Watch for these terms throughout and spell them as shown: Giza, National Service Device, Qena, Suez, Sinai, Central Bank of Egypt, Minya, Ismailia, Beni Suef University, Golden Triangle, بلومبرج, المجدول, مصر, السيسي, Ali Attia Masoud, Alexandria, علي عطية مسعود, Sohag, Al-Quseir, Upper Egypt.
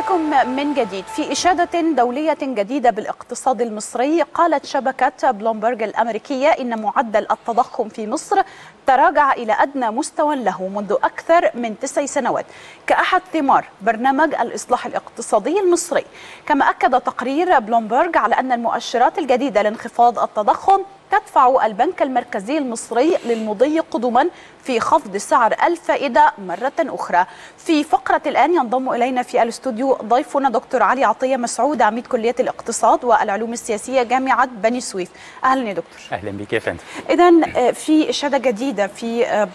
بكم من جديد في إشادة دولية جديدة بالاقتصاد المصري. قالت شبكة بلومبرج الأمريكية إن معدل التضخم في مصر تراجع إلى أدنى مستوى له منذ أكثر من 9 سنوات كأحد ثمار برنامج الإصلاح الاقتصادي المصري. كما أكد تقرير بلومبرج على أن المؤشرات الجديدة لانخفاض التضخم تدفع البنك المركزي المصري للمضي قدما في خفض سعر الفائدة مرة أخرى. في فقرة الآن ينضم إلينا في الاستوديو ضيفنا دكتور علي عطية مسعود، عميد كلية الاقتصاد والعلوم السياسية جامعة بني سويف. أهلا يا دكتور. أهلا بك يا فندم. إذن في إشادة جديدة في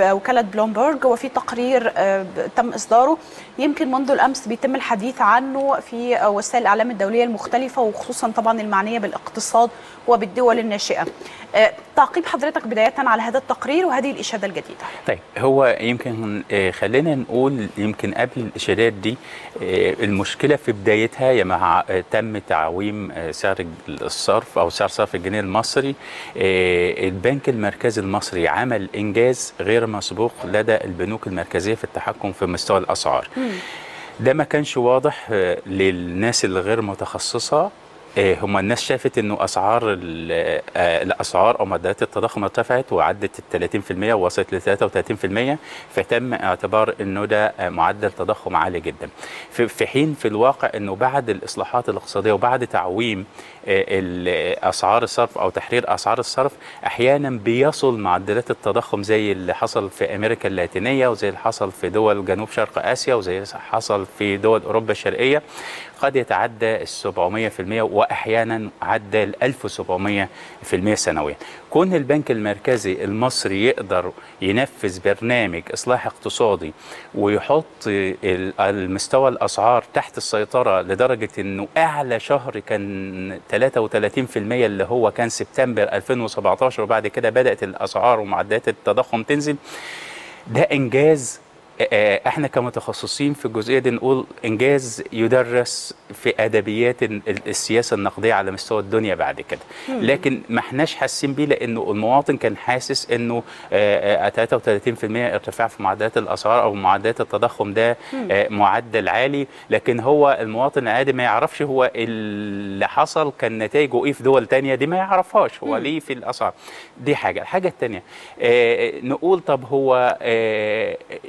وكالة بلومبرج وفي تقرير تم إصداره يمكن منذ الأمس بيتم الحديث عنه في وسائل الإعلام الدولية المختلفة وخصوصا طبعا المعنية بالاقتصاد وبالدول الناشئة. تعقيب حضرتك بداية على هذا التقرير وهذه الإشادة الجديدة. طيب، هو يمكن خلينا نقول يمكن قبل الإشادات دي المشكلة في بدايتها يا مع تم تعويم سعر الصرف أو سعر صرف الجنيه المصري. البنك المركزي المصري عمل إنجاز غير مسبوق لدى البنوك المركزية في التحكم في مستوى الأسعار. ده ما كانش واضح للناس الغير متخصصة. هم الناس شافت انه الاسعار او معدلات التضخم ارتفعت وعدت ال 30% ووصلت ل 33%، فتم اعتبار انه ده معدل تضخم عالي جدا، في حين في الواقع انه بعد الاصلاحات الاقتصاديه وبعد تعويم اسعار الصرف او تحرير اسعار الصرف احيانا بيصل معدلات التضخم زي اللي حصل في امريكا اللاتينيه وزي اللي حصل في دول جنوب شرق اسيا وزي اللي حصل في دول اوروبا الشرقيه قد يتعدى 700% وأحيانا عدى 1700% سنويا. كون البنك المركزي المصري يقدر ينفذ برنامج إصلاح اقتصادي ويحط المستوى الأسعار تحت السيطرة لدرجة أنه أعلى شهر كان 33% اللي هو كان سبتمبر 2017 وبعد كده بدأت الأسعار ومعدلات التضخم تنزل، ده إنجاز. احنا كمتخصصين في الجزئيه دي نقول انجاز يدرس في ادبيات السياسه النقديه على مستوى الدنيا بعد كده، لكن ما احناش حاسين بيه لانه المواطن كان حاسس انه 33% ارتفاع في معدلات الاسعار او معدلات التضخم ده معدل عالي، لكن هو المواطن العادي ما يعرفش هو اللي حصل كان نتائجه ايه في دول ثانيه، دي ما يعرفهاش هو ليه في الاسعار دي. حاجه، الحاجه الثانيه نقول طب هو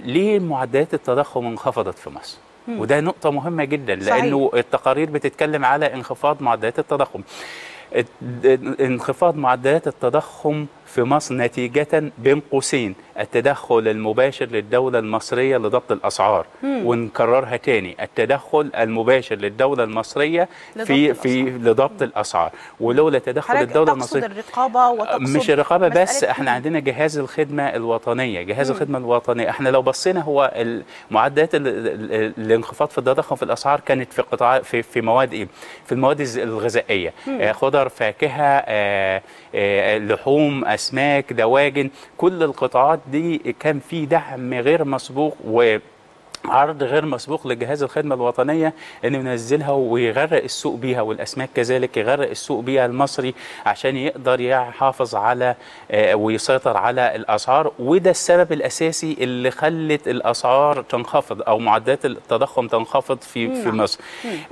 ليه معدلات التضخم انخفضت في مصر؟ وده نقطة مهمة جدا لأنه صحيح. التقارير بتتكلم على انخفاض معدلات التضخم. انخفاض معدلات التضخم في مصر نتيجة بين قوسين التدخل المباشر للدولة المصرية لضبط الأسعار، ونكررها تاني التدخل المباشر للدولة المصرية في لضبط الأسعار، ولولا تدخل الدولة المصرية الرقابة وتقصد مش الرقابة بس، احنا عندنا جهاز الخدمة الوطنية، جهاز الخدمة الوطنية. احنا لو بصينا هو معدلات الانخفاض في التضخم في الأسعار كانت في قطاع في مواد ايه؟ في المواد الغذائية، خضر، فاكهة، لحوم، أسماك، دواجن، كل القطاعات دي كان في دعم غير مسبوق وعرض غير مسبوق لجهاز الخدمة الوطنية إنه ينزلها ويغرق السوق بيها، والأسماك كذلك يغرق السوق بيها المصري عشان يقدر يحافظ على ويسيطر على الأسعار. وده السبب الأساسي اللي خلت الأسعار تنخفض أو معدلات التضخم تنخفض في مصر.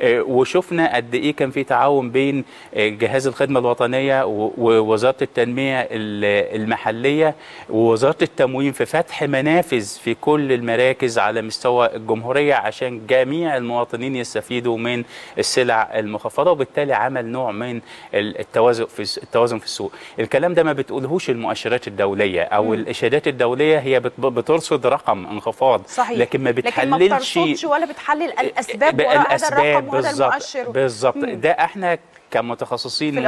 وشفنا قد إيه كان في تعاون بين جهاز الخدمة الوطنية ووزارة التنمية المحلية ووزارة التموين في فتح منافذ في كل المراكز على مستوى الجمهورية عشان جميع المواطنين يستفيدوا من السلع المخفضة، وبالتالي عمل نوع من التوازن في السوق. الكلام ده ما بتقولهوش المؤشرات الدولية أو الإشادات الدولية، هي بترصد رقم انخفاض صحيح. لكن ما بتحللش ولا بتحلل الأسباب وراء هذا الرقم وهذا المؤشر بالظبط. ده احنا كمتخصصين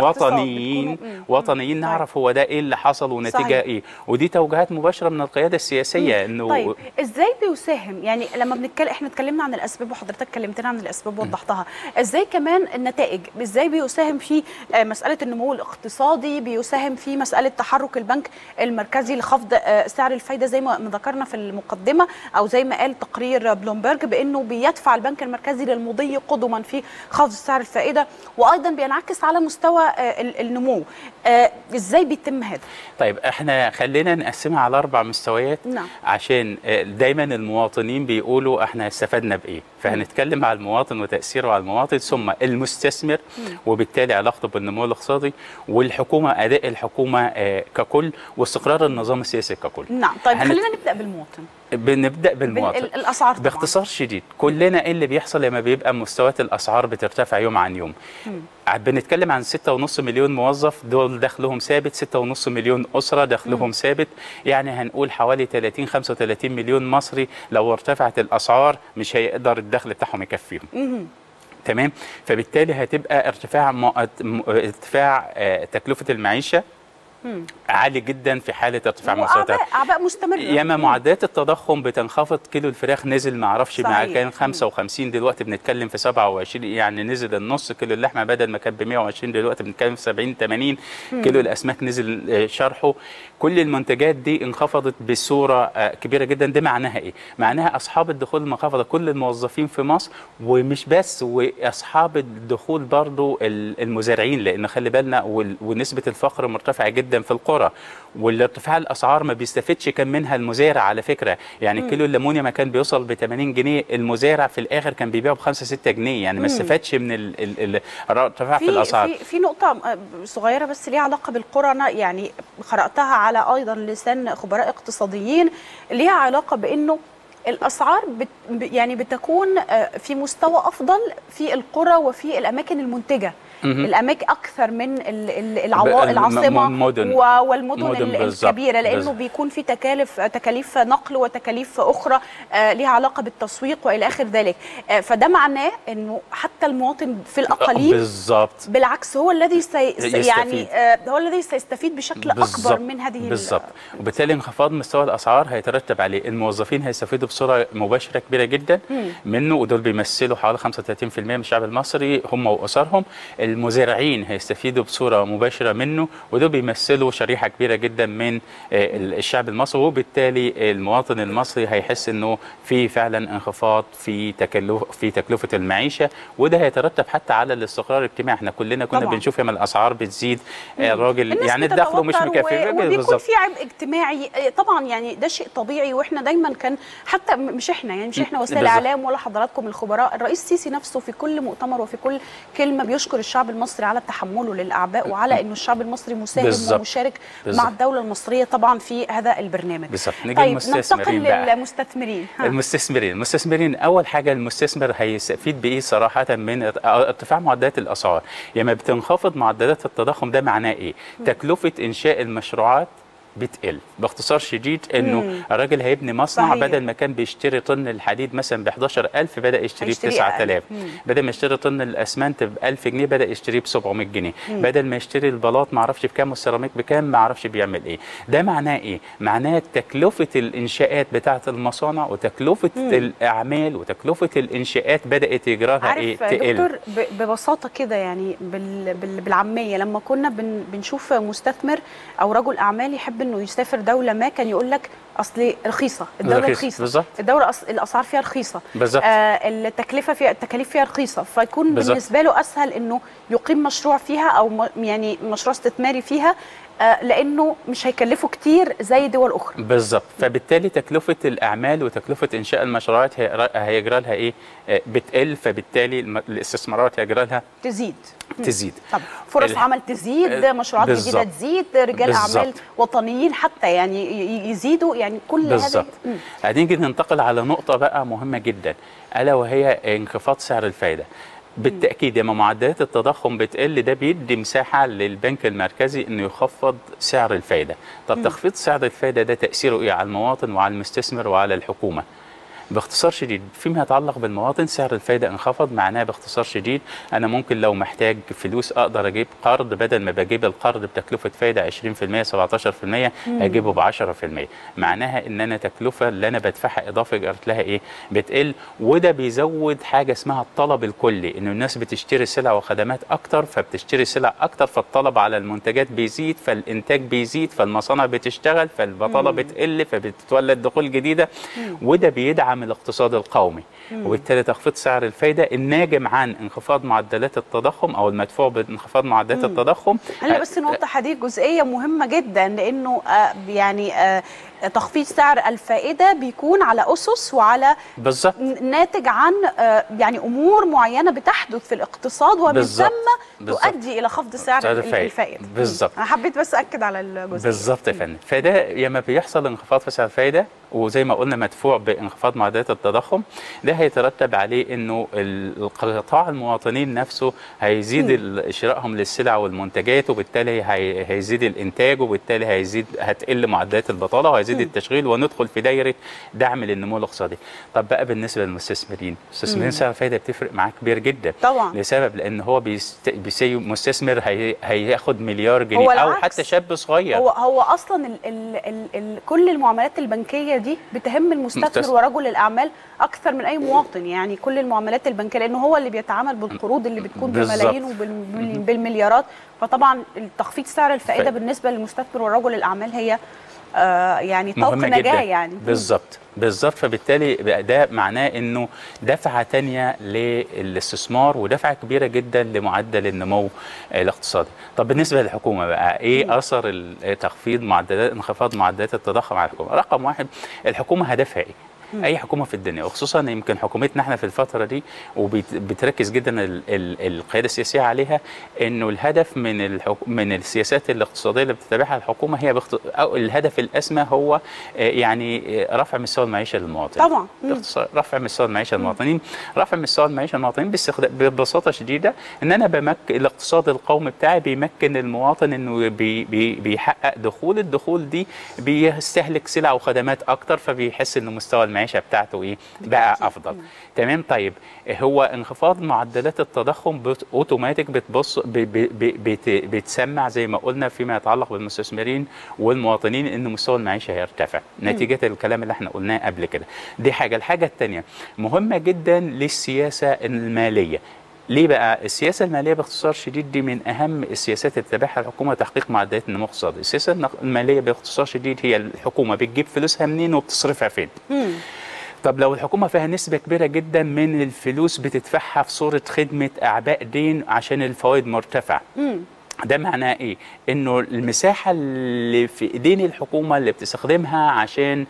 وطنيين نعرف هو ده ايه اللي حصل ونتيجه صحيح. ايه، ودي توجيهات مباشره من القياده السياسيه. انه طيب ازاي بيساهم، يعني لما احنا اتكلمنا عن الاسباب وحضرتك كلمتنا عن الاسباب ووضحتها، ازاي كمان النتائج، ازاي بيساهم في مساله النمو الاقتصادي، بيساهم في مساله تحرك البنك المركزي لخفض سعر الفايده زي ما ذكرنا في المقدمه، او زي ما قال تقرير بلومبرج بانه بيدفع البنك المركزي للمضي قدما في خفض سعر الفائده، وايضا بينعكس على مستوى النمو. ازاي بيتم هذا؟ طيب احنا خلينا نقسمها على 4 مستويات. نعم. عشان دايما المواطنين بيقولوا احنا استفدنا بايه، فهنتكلم على المواطن وتاثيره على المواطن، ثم المستثمر وبالتالي علاقته بالنمو الاقتصادي، والحكومه اداء الحكومه ككل، واستقرار النظام السياسي ككل. نعم. طيب خلينا نبدا بالمواطن. بنبدأ بالمواطن. الأسعار طبعا. باختصار شديد كلنا ايه اللي بيحصل لما بيبقى مستويات الأسعار بترتفع يوم عن يوم. بنتكلم عن 6.5 مليون موظف دول دخلهم ثابت، 6.5 مليون أسرة دخلهم ثابت، يعني هنقول حوالي 30-35 مليون مصري لو ارتفعت الأسعار مش هيقدر الدخل بتاعهم يكفيهم. تمام. فبالتالي هتبقى ارتفاع تكلفة المعيشة عالي جدا في حاله ارتفاع مستويات اعباء مستمره. ياما معدلات التضخم بتنخفض، كيلو الفراخ نزل ما اعرفش كان 55 دلوقتي بنتكلم في 27، يعني نزل النص. كيلو اللحمه بدل ما كان ب 120 دلوقتي بنتكلم في 70-80. كيلو الاسماك نزل شرحه. كل المنتجات دي انخفضت بصوره كبيره جدا. ده معناها ايه؟ معناها اصحاب الدخول المنخفضه، كل الموظفين في مصر ومش بس، واصحاب الدخول برضو المزارعين، لان خلي بالنا ونسبه الفقر مرتفعه جدا في القرى، والارتفاع الاسعار ما بيستفدش كان منها المزارع على فكره، يعني كيلو الليمونيا ما كان بيوصل ب 80 جنيه، المزارع في الاخر كان بيبيعه ب 5-6 جنيه، يعني ما استفادش من الارتفاع في الاسعار. في نقطه صغيره بس ليها علاقه بالقرى، انا يعني قراتها على ايضا لسان خبراء اقتصاديين، ليها علاقه بانه الاسعار يعني بتكون في مستوى افضل في القرى وفي الاماكن المنتجه، الاماكن اكثر من العاصمه والمدن الكبيره، لانه بيكون في تكاليف نقل وتكاليف اخرى ليها علاقه بالتسويق والى اخر ذلك. فده معناه انه حتى المواطن في الاقاليم بالظبط بالعكس هو الذي يعني هو الذي سيستفيد بشكل اكبر من هذه بالظبط. وبالتالي انخفاض مستوى الاسعار هيترتب عليه الموظفين هيستفيدوا بصوره مباشره كبيره جدا منه، ودول بيمثلوا حوالي 35% من الشعب المصري هم واسرهم. المزارعين هيستفيدوا بصوره مباشره منه، ودول بيمثلوا شريحه كبيره جدا من الشعب المصري، وبالتالي المواطن المصري هيحس انه في فعلا انخفاض في تكلفه المعيشه، وده هيترتب حتى على الاستقرار الاجتماعي. احنا كلنا كنا طبعا. بنشوف لما الاسعار بتزيد الراجل يعني دخله مش مكفي، وبيكون في عبء اجتماعي طبعا، يعني ده شيء طبيعي. واحنا دايما كان حتى مش احنا وسائل الاعلام ولا حضراتكم الخبراء، الرئيس السيسي نفسه في كل مؤتمر وفي كل كلمه بيشكر الشعب المصري على تحمله للاعباء، وعلى انه الشعب المصري مساهم بالزبط. ومشارك بالزبط. مع الدوله المصريه طبعا في هذا البرنامج. طيب ننتقل للمستثمرين. المستثمرين اول حاجه المستثمر هيستفيد بايه صراحه من ارتفاع معدلات الاسعار؟ لما بتنخفض معدلات التضخم ده معناه ايه؟ تكلفه انشاء المشروعات بتقل. باختصار شديد انه الراجل هيبني مصنع صحيح. بدل ما كان بيشتري طن الحديد مثلا ب 11000 بدا يشتريه ب 9000، بدل ما يشتري طن الاسمنت ب 1000 جنيه بدا يشتريه ب 700 جنيه، بدل ما يشتري البلاط ما اعرفش بكام والسيراميك بكام ما اعرفش بيعمل ايه. ده معناه ايه؟ معناه تكلفه الانشاءات بتاعه المصانع وتكلفه الاعمال وتكلفه الانشاءات بدات اجراها ايه تقل. دكتور ببساطه كده يعني بالعاميه، لما كنا بنشوف مستثمر او رجل اعمال يحب انه يسافر دوله ما، كان يقول لك اصل رخيصه الدوله، رخيصه الدوله، الاسعار فيها رخيصه، التكلفه فيها التكاليف فيها رخيصه، فيكون بالنسبه له اسهل انه يقيم مشروع فيها او يعني مشروع استثماري فيها، لانه مش هيكلفه كتير زي دول اخرى. بالظبط. فبالتالي تكلفه الاعمال وتكلفه انشاء المشروعات هيجرى لها ايه؟ بتقل. فبالتالي الاستثمارات هيجرى لها تزيد. طب فرص عمل تزيد، مشروعات جديده تزيد، رجال اعمال وطنيين حتى يعني يزيدوا، يعني كل هذا بالظبط. هنيجي ننتقل على نقطه بقى مهمه جدا، الا وهي انخفاض سعر الفائده. بالتأكيد لما معدلات التضخم بتقل ده بيدي مساحة للبنك المركزي انه يخفض سعر الفايدة. طب تخفيض سعر الفايدة ده تأثيره ايه على المواطن وعلى المستثمر وعلى الحكومة؟ باختصار شديد فيما يتعلق بالمواطن، سعر الفايده انخفض، معناه باختصار شديد انا ممكن لو محتاج فلوس اقدر اجيب قرض، بدل ما بجيب القرض بتكلفه فايده 20% 17% هجيبه ب 10%، معناها ان انا التكلفه اللي انا بدفعها اضافه جرت لها ايه؟ بتقل. وده بيزود حاجه اسمها الطلب الكلي، انه الناس بتشتري سلع وخدمات اكتر، فبتشتري سلع اكتر، فالطلب على المنتجات بيزيد، فالانتاج بيزيد، فالمصانع بتشتغل، فالبطاله بتقل، فبتتولد دخول جديده، وده بيدعم من الاقتصاد القومي، وبالتالي تخفيض سعر الفايدة الناجم عن انخفاض معدلات التضخم أو المدفوع بانخفاض معدلات التضخم. أنا بس نوضح هذه جزئية مهمة جدا، لأنه يعني تخفيض سعر الفائدة بيكون على أسس وعلى بالزبط. ناتج عن يعني أمور معينة بتحدث في الاقتصاد وبالتالي تؤدي إلى خفض سعر الفائدة بالظبط. أنا حبيت بس أكد على الجزء بالظبط يا فندم. فده لما بيحصل انخفاض في سعر الفائدة وزي ما قلنا مدفوع بانخفاض معدلات التضخم، ده هيترتب عليه انه القطاع المواطنين نفسه هيزيد شرائهم للسلع والمنتجات، وبالتالي هيزيد الانتاج، وبالتالي هتقل معدلات البطاله وهيزيد التشغيل، وندخل في دايره دعم للنمو الاقتصادي. طب بقى بالنسبه للمستثمرين، المستثمرين سعر الفايده بتفرق معاه كبير جدا طبعا، لسبب لان هو مستثمر هياخد مليار جنيه او حتى شاب صغير، هو اصلا كل المعاملات البنكيه دي بتهم المستثمر ورجل الاعمال اكثر من اي مواطن. يعني كل المعاملات البنكيه، لانه هو اللي بيتعامل بالقروض اللي بتكون بملايين وبالمليارات، فطبعا تخفيض سعر الفائده بالنسبه للمستثمر ورجل الاعمال هي يعني طوق نجاه يعني بالظبط بالظبط. فبالتالي ده معناه انه دفعه ثانيه للاستثمار ودفعه كبيره جدا لمعدل النمو الاقتصادي. طب بالنسبه للحكومه بقى ايه اثر تخفيض معدلات انخفاض معدلات التضخم على الحكومه؟ رقم واحد، الحكومه هدفها ايه؟ اي حكومه في الدنيا وخصوصا يمكن حكومتنا احنا في الفتره دي وبتركز جدا القياده السياسيه عليها، انه الهدف من السياسات الاقتصاديه اللي بتتبعها الحكومه هي او الهدف الاسمى هو يعني رفع مستوى المعيشه للمواطن طبعا. رفع مستوى المعيشه للمواطنين، رفع مستوى المعيشه للمواطنين ببساطه شديده ان انا الاقتصاد القومي بتاعي بيمكن المواطن انه بيحقق دخول، الدخول دي بيستهلك سلع وخدمات اكتر، فبيحس انه مستوى المعيشة بتاعته ايه بقى افضل. تمام. طيب هو انخفاض معدلات التضخم اوتوماتيك بتسمع زي ما قلنا فيما يتعلق بالمستثمرين والمواطنين ان مستوى المعيشة هيرتفع نتيجة الكلام اللي احنا قلناه قبل كده. دي حاجة. الحاجة الثانية مهمة جدا للسياسة المالية. ليه بقى؟ السياسه الماليه باختصار شديد دي من اهم السياسات اللي تتبعها الحكومه تحقيق معدلات النمو الاقتصادي. السياسه الماليه باختصار شديد هي الحكومه بتجيب فلوسها منين وبتصرفها فين. طب لو الحكومه فيها نسبه كبيره جدا من الفلوس بتدفعها في صوره خدمه اعباء دين عشان الفوائد مرتفعه، ده معناه ايه؟ انه المساحه اللي في ايدين الحكومه اللي بتستخدمها عشان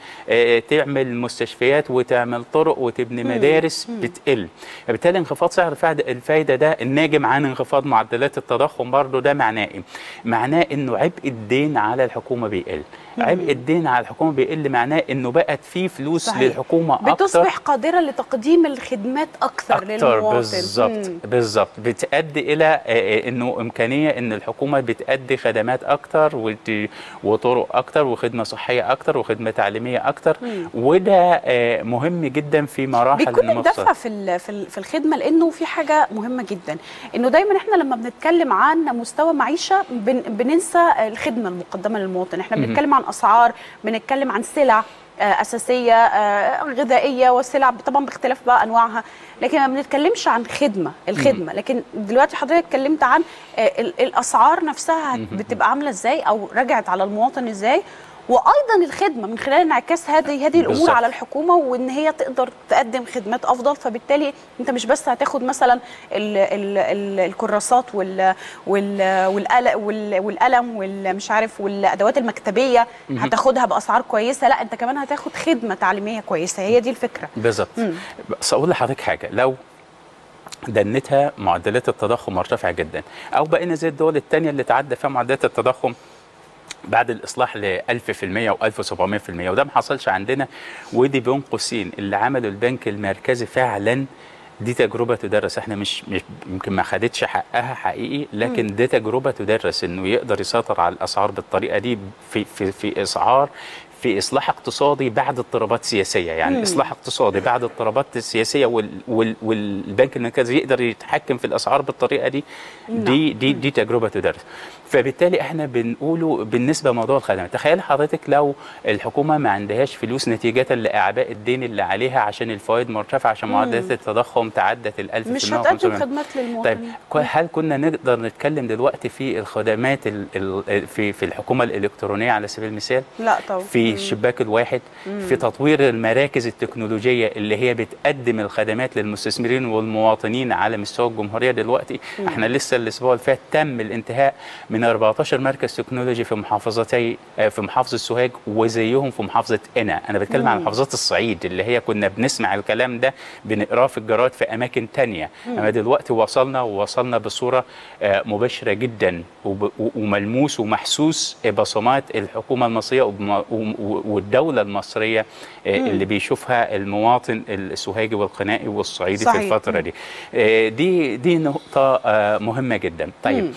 تعمل مستشفيات وتعمل طرق وتبني مدارس بتقل، فبالتالي انخفاض سعر الفايده ده الناجم عن انخفاض معدلات التضخم برضه ده معناه ايه؟ معناه انه عبء الدين على الحكومه بيقل. عبء الدين على الحكومه بيقل معناه انه بقت في فلوس صحيح. للحكومه اكتر، بتصبح قادره لتقديم الخدمات اكثر للمواطن. بالظبط بالظبط، بتؤدي الى انه امكانيه ان الحكومه بتأدي خدمات اكتر وطرق اكتر وخدمه صحيه اكتر وخدمه تعليميه اكتر، وده مهم جدا في مراحل النمو. بيكون الدفع في الخدمه، لانه في حاجه مهمه جدا، انه دايما احنا لما بنتكلم عن مستوى معيشه بننسى الخدمه المقدمه للمواطن. احنا بنتكلم عن اسعار، بنتكلم عن سلع أساسية غذائية والسلع طبعا باختلاف بقى أنواعها، لكن ما بنتكلمش عن خدمة الخدمة. لكن دلوقتي حضرتك اتكلمت عن الأسعار نفسها بتبقى عاملة إزاي أو رجعت على المواطن إزاي، وأيضا الخدمة من خلال انعكاس هذه الأمور على الحكومة، وإن هي تقدر تقدم خدمات أفضل. فبالتالي أنت مش بس هتاخد مثلا الكراسات والقلم والمش عارف والأدوات المكتبية هتاخدها بأسعار كويسة، لا أنت كمان هتاخد خدمة تعليمية كويسة. هي دي الفكرة بالظبط. بس أقول لحضرتك حاجة، لو دنتها معدلات التضخم مرتفعة جدا أو بقينا زي الدول التانية اللي تعدى فيها معدلات التضخم بعد الإصلاح ل 1000% و1700%، وده ما حصلش عندنا، ودي بين قوسين اللي عمله البنك المركزي فعلا. دي تجربة تدرس، احنا مش يمكن ما خدتش حقها حقيقي، لكن دي تجربة تدرس انه يقدر يسيطر على الأسعار بالطريقة دي في أسعار، في إصلاح اقتصادي بعد اضطرابات سياسية. يعني إصلاح اقتصادي بعد اضطرابات السياسية والبنك المركزي يقدر يتحكم في الأسعار بالطريقة دي. دي تجربة تدرس. فبالتالي احنا بنقوله بالنسبه لموضوع الخدمات. تخيل حضرتك لو الحكومه ما عندهاش فلوس نتيجه لاعباء الدين اللي عليها عشان الفوائد مرتفعه عشان معدلات التضخم تعدت ال1000%، مش هتقدم خدمات للمواطنين. طيب هل كنا نقدر نتكلم دلوقتي في الخدمات في الحكومه الالكترونيه على سبيل المثال؟ لا طبعا. في الشباك الواحد، في تطوير المراكز التكنولوجيه اللي هي بتقدم الخدمات للمستثمرين والمواطنين على مستوى الجمهوريه دلوقتي. احنا لسه الاسبوع اللي فات تم الانتهاء من 14 مركز تكنولوجي في محافظه سوهاج وزيهم في محافظه قنا. انا بتكلم عن محافظات الصعيد اللي هي كنا بنسمع الكلام ده بنقراه في الجرائد في اماكن ثانيه، اما دلوقتي وصلنا بصوره مباشره جدا وملموس ومحسوس بصمات الحكومه المصريه والدوله المصريه اللي بيشوفها المواطن السوهاجي والقنائي والصعيدي في الفتره دي. دي نقطه مهمه جدا. طيب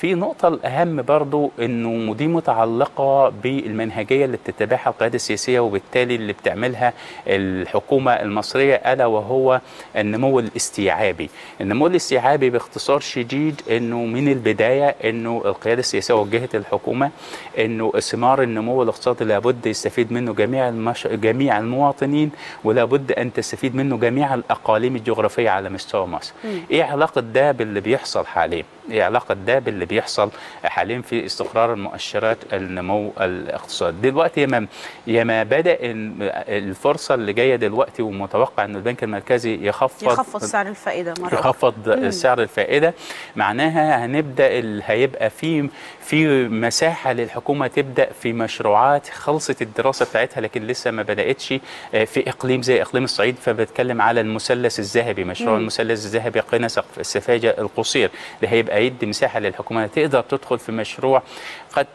في نقطة الأهم برضو أنه دي متعلقة بالمنهجية اللي بتتبعها القيادة السياسية وبالتالي اللي بتعملها الحكومة المصرية، ألا وهو النمو الاستيعابي. النمو الاستيعابي باختصار شديد أنه من البداية أنه القيادة السياسية وجهت الحكومة أنه ثمار النمو الاقتصادي لابد يستفيد منه جميع المواطنين، ولابد أن تستفيد منه جميع الأقاليم الجغرافية على مستوى مصر. إيه علاقة ده باللي بيحصل حاليا؟ علاقة ده باللي بيحصل حاليا في استقرار المؤشرات النمو الاقتصادي دلوقتي. يا ما بدأ الفرصة اللي جاية دلوقتي، ومتوقع أن البنك المركزي يخفض سعر الفائدة مرة، يخفض سعر الفائدة، معناها هيبقى في مساحة للحكومة تبدأ في مشروعات خلصت الدراسة بتاعتها لكن لسه ما بدأتش في إقليم زي إقليم الصعيد. فبتكلم على المثلث الذهبي، مشروع المثلث الذهبي قنا السفاجة القصير، ده هيبقى يدي مساحه للحكومه تقدر تدخل في مشروع قد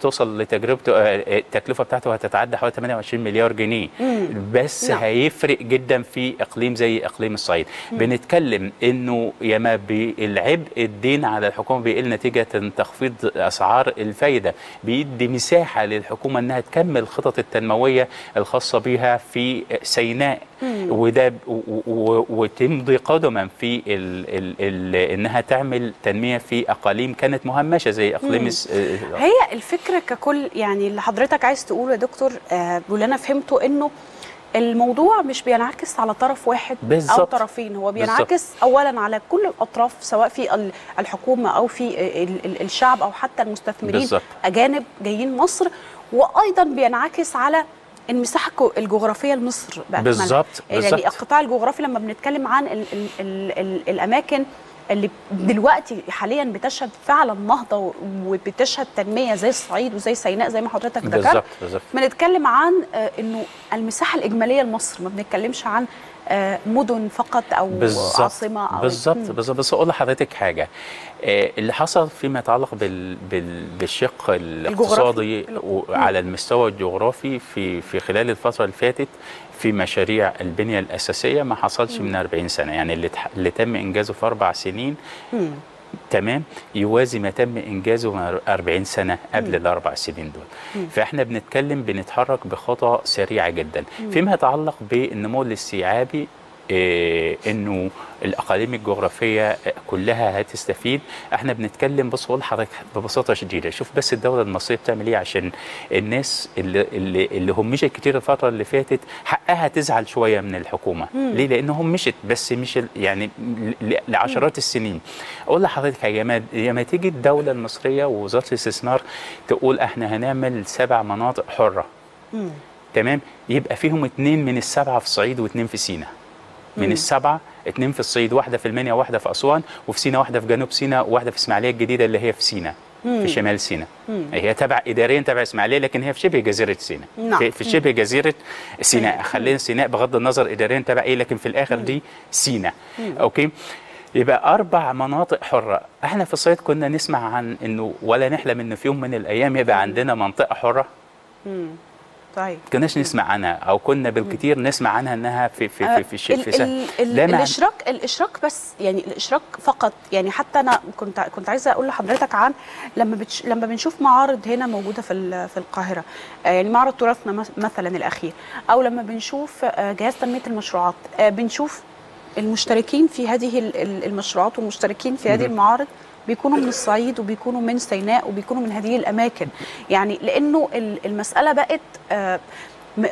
توصل لتجربته التكلفه بتاعته هتتعدى حوالي 28 مليار جنيه بس. هيفرق جدا في اقليم زي اقليم الصعيد. بنتكلم انه ياما العبء الدين على الحكومه بيقل نتيجه تخفيض اسعار الفايده، بيدي مساحه للحكومه انها تكمل الخطط التنمويه الخاصه بها في سيناء، وده وتمضي قدما في انها تعمل تنميه في اقاليم كانت مهمشه زي اقليم هي الفكره ككل. يعني اللي حضرتك عايز تقوله يا دكتور واللي انا فهمته انه الموضوع مش بينعكس على طرف واحد بالزبط. أو طرفين، هو بينعكس بالزبط. أولا على كل الأطراف سواء في الحكومة أو في الشعب أو حتى المستثمرين بالزبط. أجانب جايين مصر، وأيضا بينعكس على المساحة الجغرافية لمصر بالظبط. يعني القطاع الجغرافي لما بنتكلم عن ال الأماكن اللي دلوقتي حاليا بتشهد فعلا نهضه وبتشهد تنميه زي الصعيد وزي سيناء زي ما حضرتك ذكرت، بنتكلم عن انه المساحه الاجماليه لمصر، ما بنتكلمش عن مدن فقط او بالزبط. عاصمه او بالظبط. بس اقول لحضرتك حاجه، اللي حصل فيما يتعلق بالشق الاقتصادي على المستوى الجغرافي في خلال الفتره اللي فاتت في مشاريع البنية الأساسية ما حصلش من 40 سنة. يعني اللي تم إنجازه في 4 سنين تمام يوازي ما تم إنجازه من 40 سنة قبل ال4 سنين دول. فإحنا بنتحرك بخطى سريعة جدا. فيما يتعلق بالنمو الاستيعابي إنه الأقاليم الجغرافية كلها هتستفيد. احنا بنتكلم بصوا لحضرتك ببساطة شديدة، شوف بس الدولة المصرية بتعمل ايه عشان الناس اللي همشت كتير الفترة اللي فاتت حقها تزعل شوية من الحكومة. ليه؟ لأن همشت بس مش يعني لعشرات السنين. أقول لحضرتك يا ما تيجي الدولة المصرية ووزارة الاستثمار تقول احنا هنعمل 7 مناطق حرة تمام، يبقى فيهم 2 من ال7 في الصعيد و2 في سيناء. من 2 في الصعيد، 1 في المنيا، 1 في أسوان، وفي سيناء 1 في جنوب سيناء، و1 في إسماعيلية الجديدة اللي هي في سيناء في شمال سيناء. هي تبع إداريا تبع إسماعيلية لكن هي في شبه جزيرة سيناء. في شبه جزيرة سيناء، خلينا سيناء بغض النظر إداريا تبع إيه لكن في الآخر دي سيناء. أوكي، يبقى 4 مناطق حرة. احنا في الصعيد كنا نسمع عن إنه ولا نحلم إنه في يوم من الأيام يبقى عندنا منطقة حرة. طيب. كناش نسمع عنها او كنا بالكتير نسمع عنها انها في سهل. الاشراك بس، يعني الاشراك فقط. يعني حتى انا كنت عايزه اقول لحضرتك عن لما بنشوف معارض هنا موجوده في القاهره، يعني معرض تراثنا مثلا الاخير، او لما بنشوف جهاز تنميه المشروعات، بنشوف المشتركين في هذه المشروعات والمشتركين في هذه المعارض بيكونوا من الصعيد وبيكونوا من سيناء وبيكونوا من هذه الأماكن، يعني لأنه المسألة بقت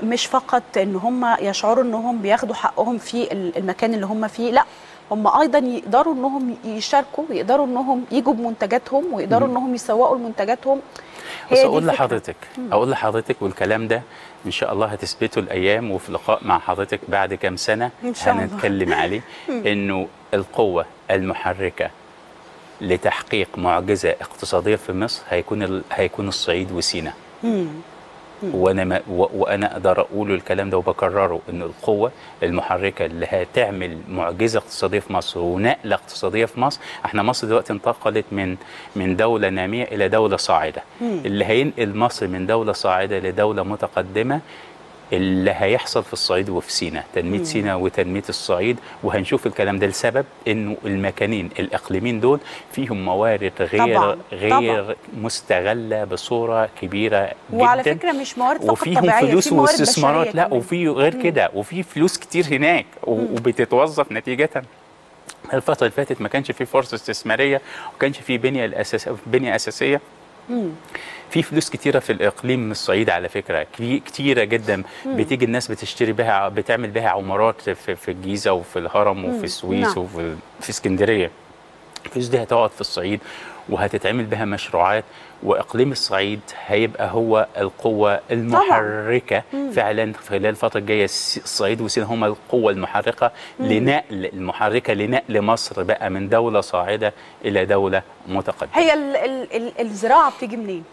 مش فقط ان هم يشعروا انهم بياخدوا حقهم في المكان اللي هم فيه، لا هم ايضا يقدروا انهم يشاركوا ويقدروا انهم يجوا بمنتجاتهم ويقدروا انهم يسوقوا لمنتجاتهم. بس اقول لحضرتك والكلام ده ان شاء الله هتثبته الايام وفي لقاء مع حضرتك بعد كام سنه إن شاء الله هنتكلم عليه، انه القوه المحركه لتحقيق معجزه اقتصاديه في مصر هيكون الصعيد وسيناء. وانا اقدر اقول الكلام ده وبكرره، ان القوه المحركه اللي هتعمل معجزه اقتصاديه في مصر ونقله اقتصاديه في مصر، احنا مصر دلوقتي انتقلت من دوله ناميه الى دوله صاعده. اللي هينقل مصر من دوله صاعده لدوله متقدمه اللي هيحصل في الصعيد وفي سيناء، تنميه سيناء وتنميه الصعيد. وهنشوف الكلام ده لسبب انه المكانين الاقليمين دول فيهم موارد غير طبعاً مستغله بصوره كبيره جدا، وعلى فكره مش موارد فقط طبيعيه، وفيهم فلوس واستثمارات، لا وفي غير كده، وفي فلوس كتير هناك وبتتوظف نتيجه. الفتره اللي فاتت ما كانش في فرص استثماريه وما كانش في بنيه اساسيه. في فلوس كتيرة في الإقليم من الصعيد على فكرة، كتيرة جدا، بتيجي الناس بتشتري بها، بتعمل بها عمارات في الجيزة وفي الهرم وفي السويس وفي اسكندرية. الفلوس دي هتقعد في الصعيد وهتتعمل بها مشروعات، وإقليم الصعيد هيبقى هو القوة المحركة فعلا خلال الفترة الجاية. الصعيد وسيناء هما القوة المحركة لنقل مصر بقى من دولة صاعدة إلى دولة متقدمة. هي الزراعة بتيجي منين؟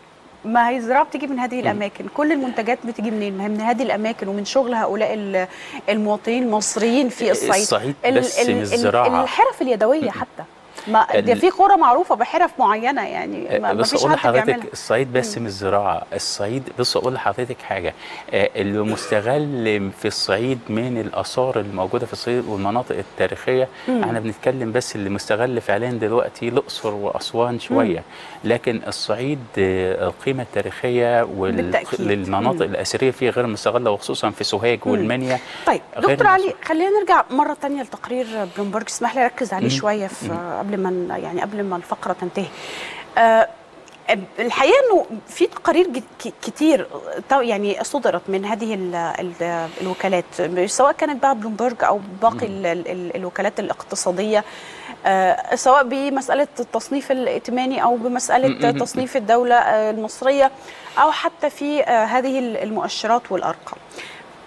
ما هي الزراعة بتيجي من هذه الأماكن، كل المنتجات بتيجي منين؟ ما هي من هذه الأماكن ومن شغل هؤلاء المواطنين المصريين في الصعيد بس من الزراعة، الحرف اليدوية حتى، ما ده في قرى معروفه بحرف معينه، يعني ما فيش حد بيعملها. الصعيد بس من الزراعه، الصعيد بص اقول لحضرتك حاجه، اللي مستغل في الصعيد من الاثار الموجوده في الصعيد والمناطق التاريخيه، احنا بنتكلم بس اللي مستغل فعليا دلوقتي الاقصر واسوان شويه، لكن الصعيد القيمه التاريخيه للمناطق الاثريه فيه غير مستغله، وخصوصا في سوهاج والمنيا. طيب دكتور علي، خلينا نرجع مره ثانيه لتقرير بلومبرج، اسمح لي اركز عليه شويه في قبل ما الفقره تنتهي. الحقيقه انه في تقارير كتير يعني صدرت من هذه الوكالات، سواء كانت بقى بلومبرج او باقي الوكالات الاقتصاديه، سواء بمساله التصنيف الائتماني او بمساله تصنيف الدوله المصريه، او حتى في هذه المؤشرات والارقام.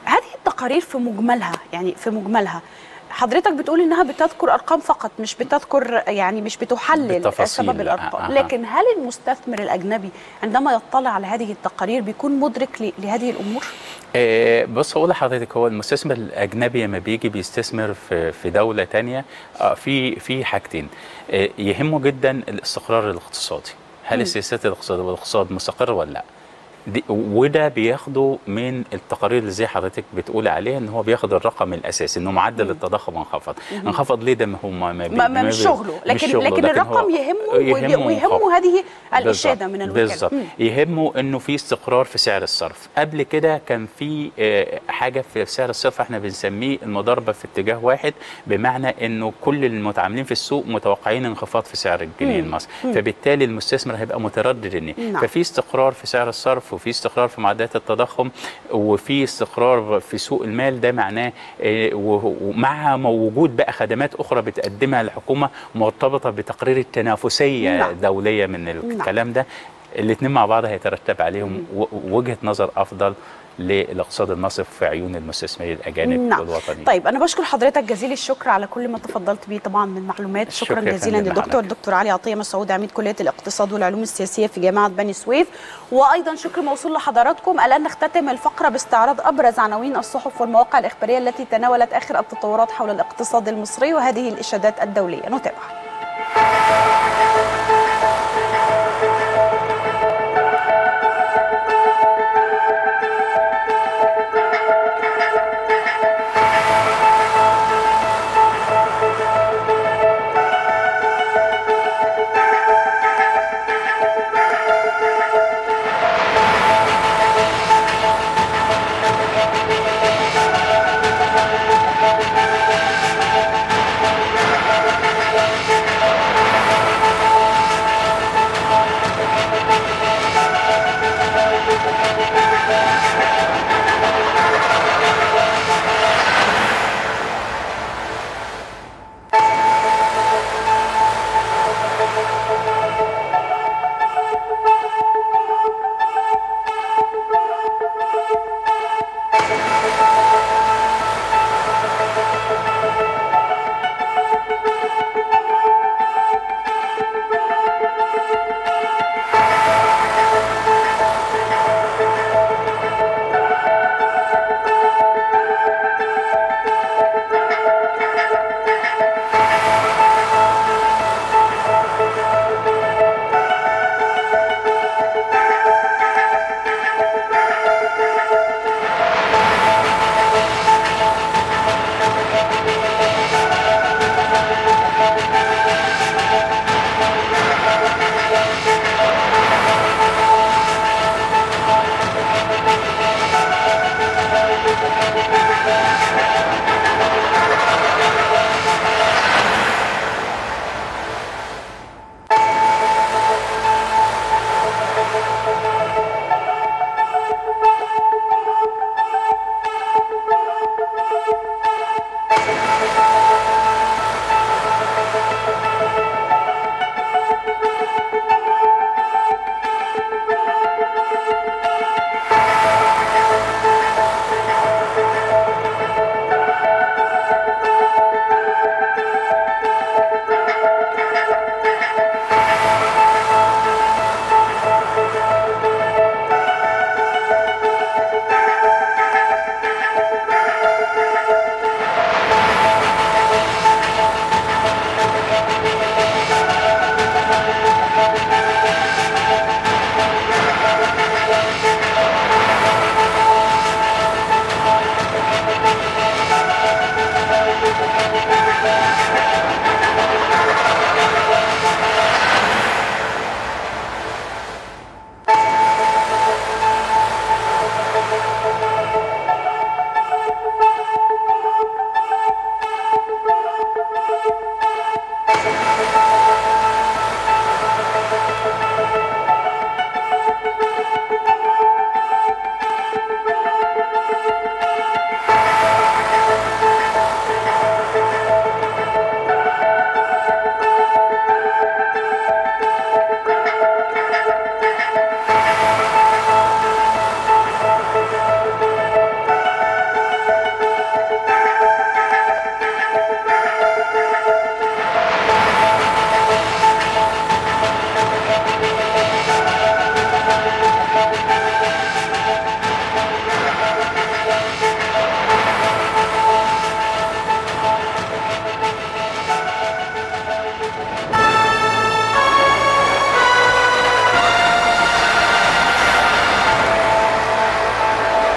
هذه التقارير في مجملها، يعني في مجملها حضرتك بتقول انها بتذكر ارقام فقط، مش بتذكر يعني مش بتحلل سبب الارقام، لكن هل المستثمر الاجنبي عندما يطلع على هذه التقارير بيكون مدرك لهذه الامور؟ بص اقول لحضرتك، هو المستثمر الاجنبي لما بيجي بيستثمر في دوله ثانيه في حاجتين يهمه جدا، الاستقرار الاقتصادي، هل السياسات الاقتصاديه والاقتصاد مستقر ولا لا؟ وده بياخده من التقارير اللي زي حضرتك بتقول عليها، ان هو بياخد الرقم الاساسي، انه معدل التضخم انخفض ليه؟ ده ما مش شغله، لكن الرقم يهمه هذه الاشاده من الوكاله بالظبط. يهمه انه في استقرار في سعر الصرف. قبل كده كان في حاجه في سعر الصرف احنا بنسميه المضاربه في اتجاه واحد، بمعنى انه كل المتعاملين في السوق متوقعين انخفاض في سعر الجنيه المصري، فبالتالي المستثمر هيبقى متردد ففي استقرار في سعر الصرف وفي استقرار في معدلات التضخم وفي استقرار في سوق المال. ده معناه ومع وجود بقى خدمات اخرى بتقدمها الحكومه مرتبطه بتقرير التنافسيه الدوليه من الكلام ده، الاثنين مع بعض هيترتب عليهم وجهه نظر افضل للاقتصاد المصري في عيون المستثمرين الاجانب والوطنيين. طيب انا بشكر حضرتك جزيل الشكر على كل ما تفضلت بيه طبعا من معلومات، شكرا جزيلا للدكتور علي عطيه مسعود، عميد كليه الاقتصاد والعلوم السياسيه في جامعه بني سويف، وايضا شكر موصول لحضراتكم. الان نختتم الفقره باستعراض ابرز عناوين الصحف والمواقع الاخباريه التي تناولت اخر التطورات حول الاقتصاد المصري وهذه الاشادات الدوليه. نتابع.